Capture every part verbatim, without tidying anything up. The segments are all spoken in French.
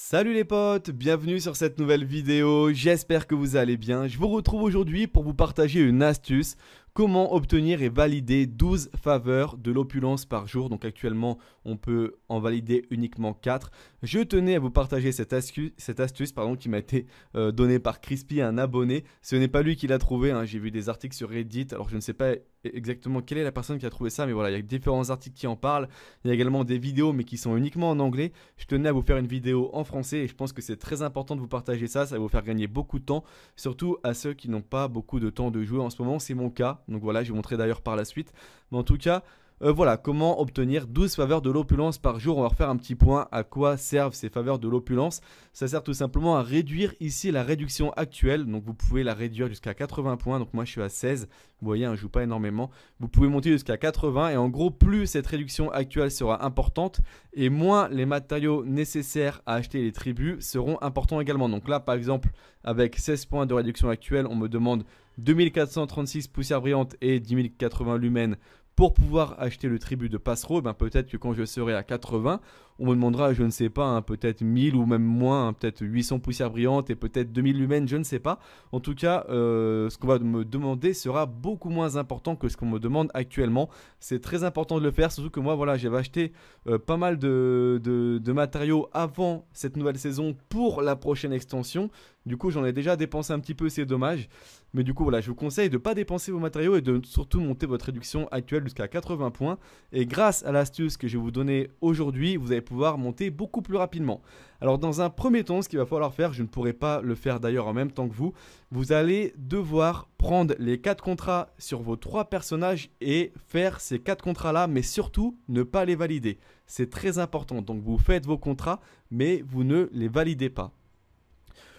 Salut les potes, bienvenue sur cette nouvelle vidéo, j'espère que vous allez bien. Je vous retrouve aujourd'hui pour vous partager une astuce, comment obtenir et valider douze faveurs de l'opulence par jour. Donc actuellement on peut en valider uniquement quatre. Je tenais à vous partager cette astuce, cette astuce pardon, qui m'a été euh, donnée par Crispy, un abonné. Ce n'est pas lui qui l'a trouvé, hein. J'ai vu des articles sur Reddit, alors je ne sais pas exactement quelle est la personne qui a trouvé ça, mais voilà, il y a différents articles qui en parlent, il y a également des vidéos mais qui sont uniquement en anglais. Je tenais à vous faire une vidéo en français et je pense que c'est très important de vous partager ça, ça va vous faire gagner beaucoup de temps, surtout à ceux qui n'ont pas beaucoup de temps de jouer en ce moment, c'est mon cas, donc voilà, je vais vous montrer d'ailleurs par la suite, mais en tout cas... Euh, voilà, comment obtenir douze faveurs de l'opulence par jour. On va refaire un petit point à quoi servent ces faveurs de l'opulence. Ça sert tout simplement à réduire ici la réduction actuelle. Donc vous pouvez la réduire jusqu'à quatre-vingts points. Donc moi je suis à seize. Vous voyez, hein, je ne joue pas énormément. Vous pouvez monter jusqu'à quatre-vingts. Et en gros, plus cette réduction actuelle sera importante et moins les matériaux nécessaires à acheter les tribus seront importants également. Donc là, par exemple, avec seize points de réduction actuelle, on me demande deux mille quatre cent trente-six poussières brillantes et dix mille quatre-vingts lumens pour pouvoir acheter le tribut de passereau. Ben peut-être que quand je serai à quatre-vingts, on me demandera, je ne sais pas, hein, peut-être mille ou même moins, hein, peut-être huit cents poussières brillantes et peut-être deux mille lumens, je ne sais pas. En tout cas, euh, ce qu'on va me demander sera beaucoup moins important que ce qu'on me demande actuellement. C'est très important de le faire, surtout que moi, voilà, j'avais acheté euh, pas mal de, de, de matériaux avant cette nouvelle saison pour la prochaine extension. Du coup, j'en ai déjà dépensé un petit peu, c'est dommage. Mais du coup, voilà, je vous conseille de ne pas dépenser vos matériaux et de surtout monter votre réduction actuelle jusqu'à quatre-vingts points. Et grâce à l'astuce que je vais vous donner aujourd'hui, vous allez pouvoir monter beaucoup plus rapidement. Alors dans un premier temps, ce qu'il va falloir faire, je ne pourrai pas le faire d'ailleurs en même temps que vous, vous allez devoir prendre les quatre contrats sur vos trois personnages et faire ces quatre contrats là, mais surtout ne pas les valider. C'est très important, donc vous faites vos contrats, mais vous ne les validez pas.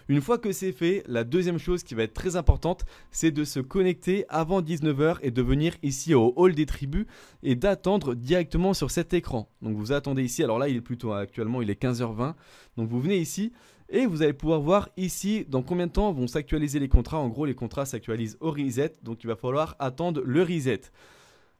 Une fois que c'est fait, la deuxième chose qui va être très importante, c'est de se connecter avant dix-neuf heures et de venir ici au hall des tribus et d'attendre directement sur cet écran. Donc vous attendez ici, alors là il est plutôt actuellement, il est quinze heures vingt, donc vous venez ici et vous allez pouvoir voir ici dans combien de temps vont s'actualiser les contrats. En gros, les contrats s'actualisent au reset, donc il va falloir attendre le reset.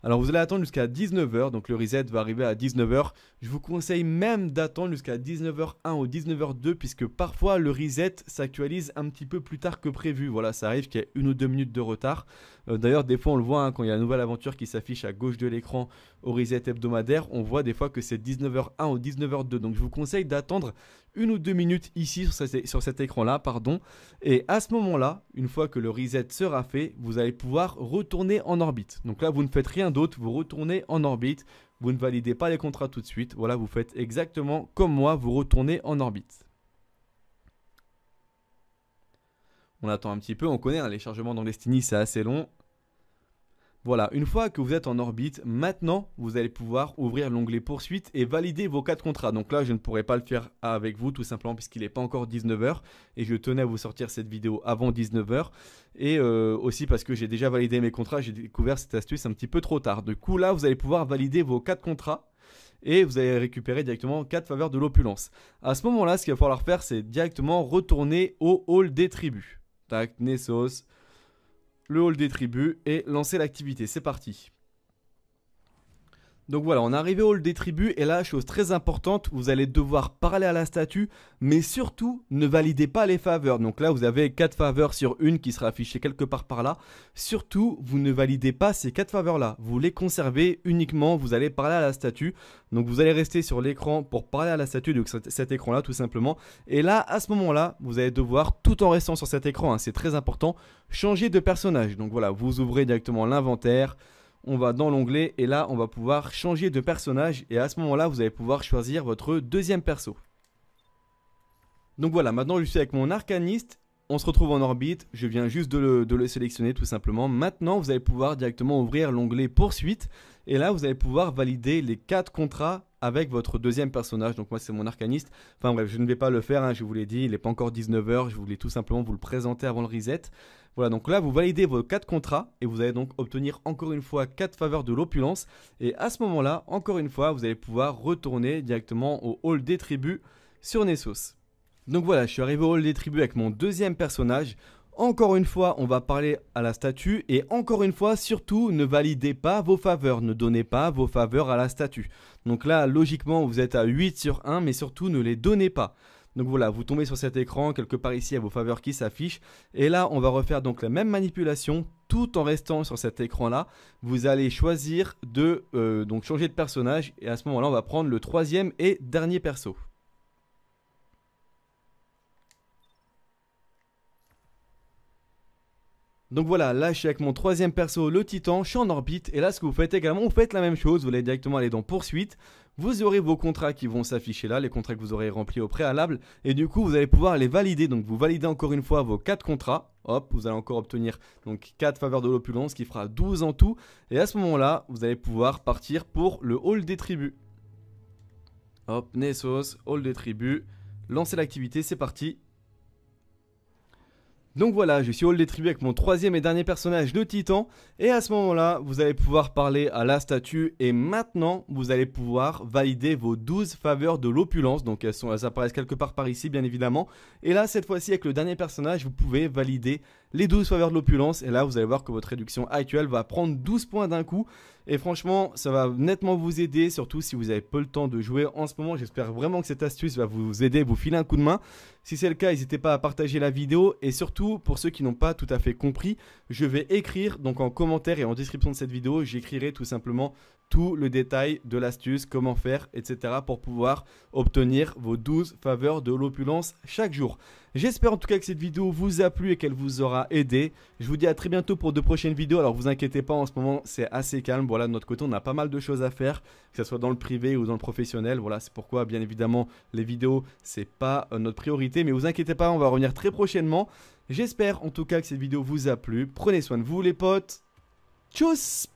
Alors vous allez attendre jusqu'à dix-neuf heures, donc le reset va arriver à dix-neuf heures. Je vous conseille même d'attendre jusqu'à dix-neuf heures un ou dix-neuf heures deux, puisque parfois le reset s'actualise un petit peu plus tard que prévu. Voilà, ça arrive qu'il y ait une ou deux minutes de retard. Euh, D'ailleurs, des fois on le voit, hein, quand il y a une nouvelle aventure qui s'affiche à gauche de l'écran au reset hebdomadaire, on voit des fois que c'est dix-neuf heures un ou dix-neuf heures deux. Donc je vous conseille d'attendre une ou deux minutes ici sur, ce, sur cet écran-là, pardon. Et à ce moment-là, une fois que le reset sera fait, vous allez pouvoir retourner en orbite. Donc là, vous ne faites rien d'autre, vous retournez en orbite, vous ne validez pas les contrats tout de suite. Voilà, vous faites exactement comme moi, vous retournez en orbite. On attend un petit peu, on connaît, hein, les chargements dans Destiny, c'est assez long. Voilà, une fois que vous êtes en orbite, maintenant vous allez pouvoir ouvrir l'onglet poursuite et valider vos quatre contrats. Donc là, je ne pourrai pas le faire avec vous tout simplement puisqu'il n'est pas encore dix-neuf heures et je tenais à vous sortir cette vidéo avant dix-neuf heures et euh, aussi parce que j'ai déjà validé mes contrats, j'ai découvert cette astuce un petit peu trop tard. Du coup, là, vous allez pouvoir valider vos quatre contrats. Et vous allez récupérer directement quatre faveurs de l'opulence. À ce moment-là, ce qu'il va falloir faire, c'est directement retourner au hall des tribus. Tac, Nessos, le hall des tribus et lancer l'activité. C'est parti. Donc voilà, on est arrivé au hall des tribus et là, chose très importante, vous allez devoir parler à la statue, mais surtout, ne validez pas les faveurs. Donc là, vous avez quatre faveurs sur une qui sera affichée quelque part par là. Surtout, vous ne validez pas ces quatre faveurs-là. Vous les conservez uniquement, vous allez parler à la statue. Donc vous allez rester sur l'écran pour parler à la statue, donc cet écran-là tout simplement. Et là, à ce moment-là, vous allez devoir, tout en restant sur cet écran, hein, c'est très important, changer de personnage. Donc voilà, vous ouvrez directement l'inventaire. On va dans l'onglet et là on va pouvoir changer de personnage et à ce moment là vous allez pouvoir choisir votre deuxième perso. Donc voilà, maintenant je suis avec mon arcaniste, on se retrouve en orbite, je viens juste de le, de le sélectionner tout simplement. Maintenant vous allez pouvoir directement ouvrir l'onglet poursuite et là vous allez pouvoir valider les quatre contrats avec votre deuxième personnage. Donc moi c'est mon arcaniste, enfin bref, je ne vais pas le faire, hein, je vous l'ai dit, il n'est pas encore dix-neuf heures, je voulais tout simplement vous le présenter avant le reset. Voilà, donc là vous validez vos quatre contrats et vous allez donc obtenir encore une fois quatre faveurs de l'opulence et à ce moment là, encore une fois, vous allez pouvoir retourner directement au hall des tribus sur Nessos. Donc voilà, je suis arrivé au hall des tribus avec mon deuxième personnage. Encore une fois, on va parler à la statue et encore une fois, surtout, ne validez pas vos faveurs, ne donnez pas vos faveurs à la statue. Donc là, logiquement, vous êtes à huit sur un, mais surtout, ne les donnez pas. Donc voilà, vous tombez sur cet écran, quelque part ici, à vos faveurs qui s'affichent. Et là, on va refaire donc la même manipulation, tout en restant sur cet écran-là. Vous allez choisir de euh, donc changer de personnage. Et à ce moment-là, on va prendre le troisième et dernier perso. Donc voilà, là je suis avec mon troisième perso, le Titan, je suis en orbite, et là ce que vous faites également, vous faites la même chose, vous allez directement aller dans poursuite, vous aurez vos contrats qui vont s'afficher là, les contrats que vous aurez remplis au préalable, et du coup vous allez pouvoir les valider, donc vous validez encore une fois vos quatre contrats, hop, vous allez encore obtenir donc quatre faveurs de l'opulence qui fera douze en tout, et à ce moment-là, vous allez pouvoir partir pour le hall des tribus. Hop, Nessos, hall des tribus, lancez l'activité, c'est parti. Donc voilà, je suis au hall des tribus avec mon troisième et dernier personnage, le Titan. Et à ce moment-là, vous allez pouvoir parler à la statue. Et maintenant, vous allez pouvoir valider vos douze faveurs de l'opulence. Donc elles, sont, elles apparaissent quelque part par ici, bien évidemment. Et là, cette fois-ci, avec le dernier personnage, vous pouvez valider les douze faveurs de l'opulence. Et là, vous allez voir que votre réduction actuelle va prendre douze points d'un coup. Et franchement, ça va nettement vous aider, surtout si vous avez peu le temps de jouer en ce moment. J'espère vraiment que cette astuce va vous aider, vous filer un coup de main. Si c'est le cas, n'hésitez pas à partager la vidéo. Et surtout, pour ceux qui n'ont pas tout à fait compris, je vais écrire, donc en commentaire et en description de cette vidéo, j'écrirai tout simplement tout le détail de l'astuce, comment faire, et cetera pour pouvoir obtenir vos douze faveurs de l'opulence chaque jour. J'espère en tout cas que cette vidéo vous a plu et qu'elle vous aura aidé. Je vous dis à très bientôt pour de prochaines vidéos. Alors vous inquiétez pas, en ce moment c'est assez calme. Voilà, de notre côté on a pas mal de choses à faire, que ce soit dans le privé ou dans le professionnel. Voilà, c'est pourquoi bien évidemment les vidéos c'est pas notre priorité. Mais vous inquiétez pas, on va revenir très prochainement. J'espère en tout cas que cette vidéo vous a plu. Prenez soin de vous les potes. Tchuss!